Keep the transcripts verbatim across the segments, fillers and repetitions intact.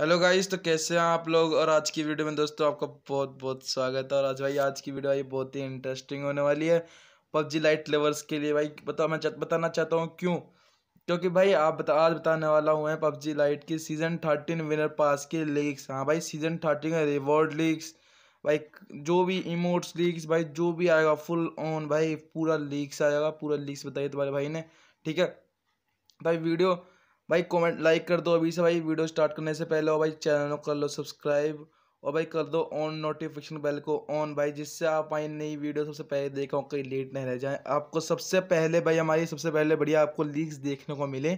Hello guys, तो कैसे हैं आप लोग। और आज की वीडियो में दोस्तों आपका बहुत बहुत स्वागत है। और आज भाई आज की वीडियो भाई बहुत ही इंटरेस्टिंग होने वाली है पबजी लाइट लेवर्स के लिए। भाई बताओ मैं बताना चाहता हूँ क्यों, क्योंकि भाई आप बता आज बताने वाला हूँ मैं पबजी लाइट की सीज़न थर्टीन विनर पास की लीक्स। हाँ भाई, सीज़न थर्टीन का रिवॉर्ड लीक्स, भाई जो भी इमोट्स लीक्स, भाई जो भी आएगा फुल ऑन भाई पूरा लीक्स आएगा। पूरा लीक्स बताइए तुम्हारे भाई ने, ठीक है भाई। वीडियो भाई कमेंट लाइक कर दो अभी से भाई। वीडियो स्टार्ट करने से पहले और भाई चैनल को कर लो सब्सक्राइब और भाई कर दो ऑन नोटिफिकेशन बेल को ऑन भाई, जिससे आप भाई नई वीडियो सबसे पहले देखो, कहीं लेट नहीं रह जाए। आपको सबसे पहले भाई हमारी सबसे पहले बढ़िया आपको लीक्स देखने को मिले,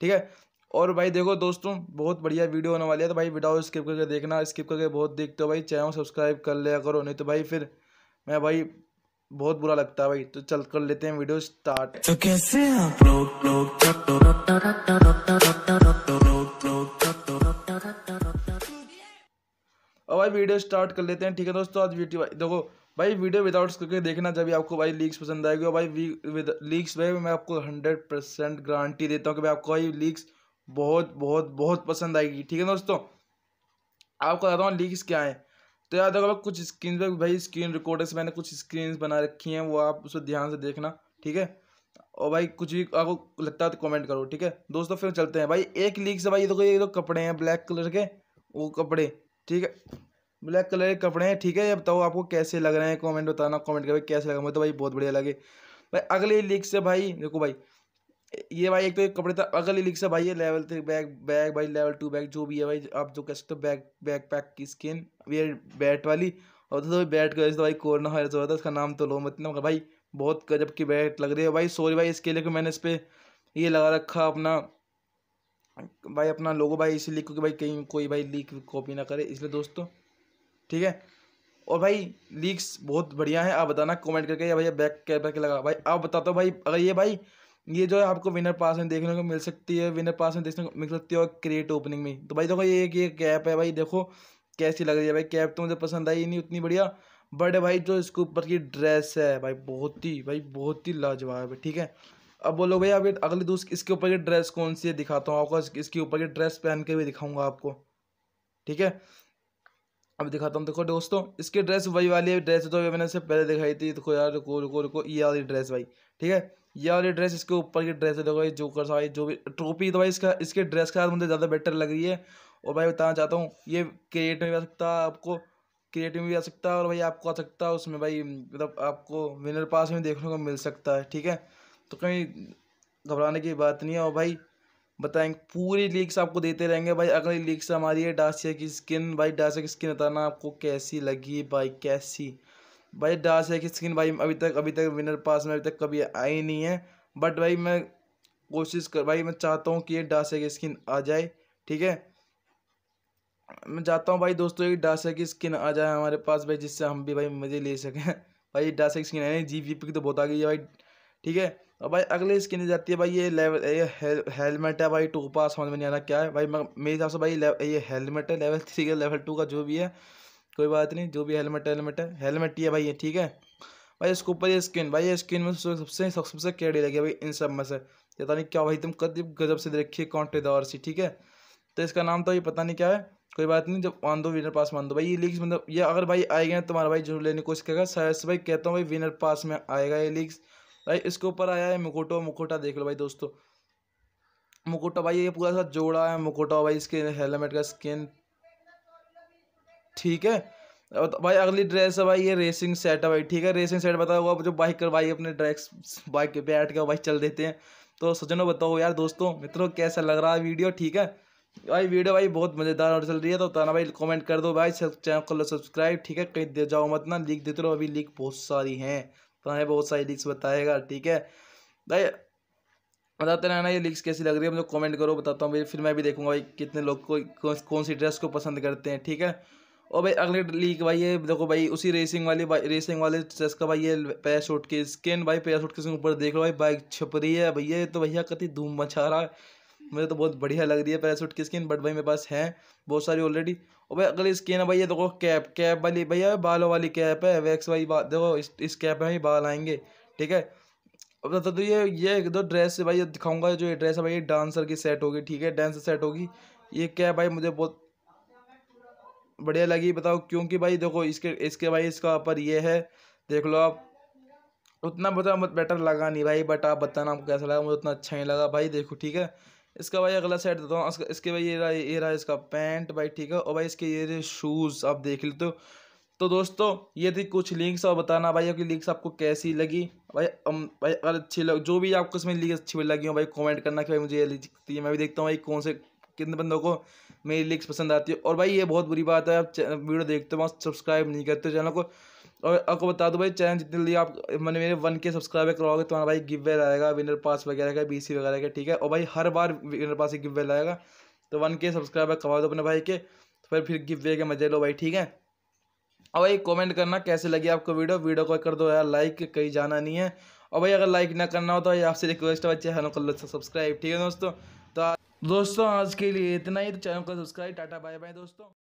ठीक है। और भाई देखो दोस्तों बहुत बढ़िया वीडियो होने वाली है, तो भाई वीडियो स्किप करके देखना। स्किप करके बहुत देखते हो भाई, चैनल सब्सक्राइब कर लिया करो, नहीं तो भाई फिर मैं भाई बहुत बुरा लगता है भाई। तो चल कर लेते हैं वीडियो स्टार्ट। तो कैसे आप लोग लोग और भाई वीडियो स्टार्ट कर लेते हैं, ठीक है दोस्तों। आज वीडियो देखो भाई वीडियो विदाउट करके देखना, जब भी आपको भाई लीक्स पसंद आएगी। और भाई लीक्स भाई मैं आपको हंड्रेड परसेंट गारंटी देता हूँ कि भाई आपको भाई लीक्स बहुत बहुत बहुत पसंद आएगी, ठीक है दोस्तों। आपको बताता हूँ लीक्स क्या है। तो याद होगा कुछ स्क्रीन पे भाई स्क्रीन रिकॉर्डर से मैंने कुछ स्क्रीन बना रखी हैं, वो आप उसको ध्यान से देखना, ठीक है। और भाई कुछ भी आपको लगता है तो कमेंट करो, ठीक है दोस्तों। फिर चलते हैं भाई एक लीक से। भाई ये तो ये तो कपड़े हैं ब्लैक कलर के, वो कपड़े, ठीक है ब्लैक कलर के कपड़े हैं, ठीक है। ये बताओ आपको कैसे लग रहे हैं, कॉमेंट बताना, कॉमेंट कर भाई कैसे लगा। मुझे तो भाई बहुत बढ़िया लगे भाई। अगले लीक से भाई देखो भाई ये भाई एक तो ये कपड़े था। अगले लीक से भाई ये लेवल थ्री बैग बैग भाई लेवल टू बैग जो भी है भाई आप जो कह सकते हो, बैग बैग पैक की स्किन ये बैट वाली। और तो, तो बैट की वजह से भाई कोरोना वायरस हो रहा था, उसका नाम तो लो मत ना भाई। बहुत गजब की बैट लग रही है भाई। सॉरी भाई इसके लिए कि मैंने इस पर ये लगा रखा अपना भाई अपना लोगो भाई, इसीलिए क्योंकि भाई कहीं कोई भाई लीक कॉपी ना करे, इसलिए दोस्तों, ठीक है। और भाई लीक्स बहुत बढ़िया है, आप बताना कॉमेंट करके या भाई बैग कैप के लगा भाई। आप बताते हो भाई अगर ये भाई ये जो है आपको विनर पास में देखने को मिल सकती है, विनर पास में देखने को मिल सकती है और क्रिएट ओपनिंग में। तो भाई देखो ये ये कैप है भाई, देखो कैसी लग रही है भाई। कैप तो मुझे पसंद आई नहीं उतनी बढ़िया, बट भाई जो इसके ऊपर की ड्रेस है भाई बहुत ही भाई बहुत ही लाजवाब है, ठीक है। अब बोलो भाई आप अगले दोस्त इसके ऊपर की ड्रेस कौन सी है, दिखाता हूँ आपको। इसके ऊपर की ड्रेस पहन के भी दिखाऊँगा आपको, ठीक है। अब दिखाता हूँ, देखो दोस्तों इसकी ड्रेस वही वाली ड्रेस है तो मैंने इससे पहले दिखाई थी। देखो यार रुको रुको रुको ये वाली ड्रेस भाई, ठीक है ये वाली ड्रेस इसके ऊपर की ड्रेस है। देखो भाई जोकर सा भाई जो भी ट्रॉफी तो भाई इसका इसके ड्रेस के साथ मुझे ज़्यादा बेटर लग रही है। और भाई बताना चाहता हूँ ये क्रिएट में भी आ सकता है, आपको क्रिएट में भी आ सकता है और भाई आपको आ सकता है उसमें भाई मतलब आपको विनर पास में देखने को मिल सकता है, ठीक है। तो कहीं घबराने की बात नहीं है। और भाई बताएंगे पूरी लीक्स आपको देते रहेंगे भाई। अगली लीक्स हमारी है डासिया की स्किन। भाई डासिया की स्किन बताना आपको कैसी लगी भाई, कैसी भाई डासिया की स्किन। भाई अभी तक अभी तक विनर पास में अभी तक कभी आई नहीं है, बट भाई मैं कोशिश कर भाई मैं चाहता हूँ कि ये डासिया की स्किन आ जाए, ठीक है। मैं चाहता हूँ भाई दोस्तों ये डासिया की स्किन आ जाए हमारे पास भाई, जिससे हम भी भाई मज़े ले सकें। भाई डासिया की स्किन है नहीं, जी वी पी की तो बहुत आ गई है भाई, ठीक है। और भाई अगले स्किन जाती है भाई ये लेवल ये हेलमेट है भाई टोपा, समझ में नहीं आ रहा क्या है भाई। मेरे हिसाब से भाई ये हेलमेट है लेवल थ्री का लेवल टू का जो भी है, कोई बात नहीं जो भी हेलमेट हेलमेट है हेलमेट ही है भाई ये, ठीक है भाई। इसके ऊपर ये स्किन भाई ये स्किन में सबसे सबसे कैडी लगी भाई इन सब में से, पता नहीं क्या भाई तुम कद गजब से रखी है कांटेदार सी, ठीक है। तो इसका नाम तो ये पता नहीं क्या है, कोई बात नहीं जब मान दो विनर पास मान दो भाई ये लीक्स। मतलब ये अगर भाई आएगा तुम्हारा भाई जरूर लेने की कोशिश करेगा, शायद से भाई कहता हूँ भाई विनर पास में आएगा ये लीक्स भाई। इसके ऊपर आया है मुकोटो, मुकोटा देख लो भाई दोस्तों, मुकोटा भाई ये पूरा सा जोड़ा है मुकोटा भाई इसके हेलमेट का स्किन, ठीक है। तो भाई अगली ड्रेस है भाई ये रेसिंग सेट है भाई, ठीक है। रेसिंग सेट बताओ आप जो बाइक करवाई अपने ड्रेस बाइक पे बैठ के भाई चल देते हैं। तो सजनों बताओ यार दोस्तों मित्रों कैसा लग रहा है वीडियो, ठीक है भाई। वीडियो भाई बहुत मज़ेदार और चल रही है, तो ताना भाई कमेंट कर दो भाई, चैनल को लो सब्सक्राइब, ठीक है। कहीं दे जाओ मत ना, लीक देते रहो, अभी लीक बहुत सारी हैं तो हमें बहुत सारी लीक्स बताएगा, ठीक है भाई। बताते रहना ये लीक्स कैसी लग रही है, मुझे कमेंट करो, बताता हूँ भाई फिर मैं भी देखूंगा भाई कितने लोग को कौन, कौन सी ड्रेस को पसंद करते हैं, ठीक है। और भाई अगले लीक भाई ये देखो भाई उसी रेसिंग वाली रेसिंग वाले ड्रेस का भाई ये पैराशूट की स्किन भाई, पैराशूट के ऊपर देख लो भाई बाइक छप रही है भैया, ये तो भैया कति धूम मचा रहा है। मुझे तो बहुत बढ़िया लग रही है पैराशूट की स्किन, बट भाई मेरे पास है बहुत सारी ऑलरेडी। और भाई अगली स्किन है भाई ये देखो कैप कैप वाली भैया बालों वाली कैप है वैक्स भाई, देखो इस इस कैप में ही बाल आएंगे, ठीक है। अब तो ये ये एक दो ड्रेस भाई दिखाऊंगा, जो ये ड्रेस है भाई ये डांसर की सेट होगी, ठीक है डांसर सेट होगी। ये कैप भाई मुझे बहुत बढ़िया लगी बताओ, क्योंकि भाई देखो इसके इसके भाई इसका पर ये है, देख लो आप। उतना बता मत बेटर लगा नहीं भाई, बट आप बताना आपको कैसा लगा। मुझे उतना अच्छा नहीं लगा भाई। देखो ठीक है, इसका भाई अगला सेट देता हूँ। इसके भाई ये रहा ये रहा इसका पैंट भाई, ठीक है। और भाई इसके ये शूज़ आप देख लेते हो। तो दोस्तों ये थी कुछ लिंक्स, और बताना भाई आपकी लिंक्स आपको कैसी लगी भाई। अम, भाई अगर अच्छी लग, जो भी आपको इसमें लिंक्स अच्छी लगी हो भाई कमेंट करना कि भाई मुझे ये लिखती है। मैं भी देखता हूँ भाई कौन से कितने बंदों को मेरी लिंक्स पसंद आती है। और भाई ये बहुत बुरी बात है, आप वीडियो देखते हो वहाँ सब्सक्राइब नहीं करते चैनल को। और आपको बता दो भाई चैनल जितने लिए आप मैंने मेरे वन के सब्सक्राइबर करवाओगे तो हमारा भाई गिव वे आएगा, विनर पास वगैरह का, बी सी वगैरह का, ठीक है। और भाई हर बार विनर पास ही गिव वे आएगा। तो वन के सब्सक्राइबर करवा दो अपने भाई के, फिर फिर गिव वे के मजे लो भाई, ठीक है। और भाई कमेंट करना कैसे लगी आपको वीडियो। वीडियो को कर दो यार लाइक, कहीं जाना नहीं है। और भाई अगर लाइक ना करना हो तो भाई आपसे रिक्वेस्ट है भाई चैनल को सब्सक्राइब, ठीक है दोस्तों। तो दोस्तों आज के लिए इतना ही, तो चैनल को सब्सक्राइब। टाटा बाय बाय दोस्तों।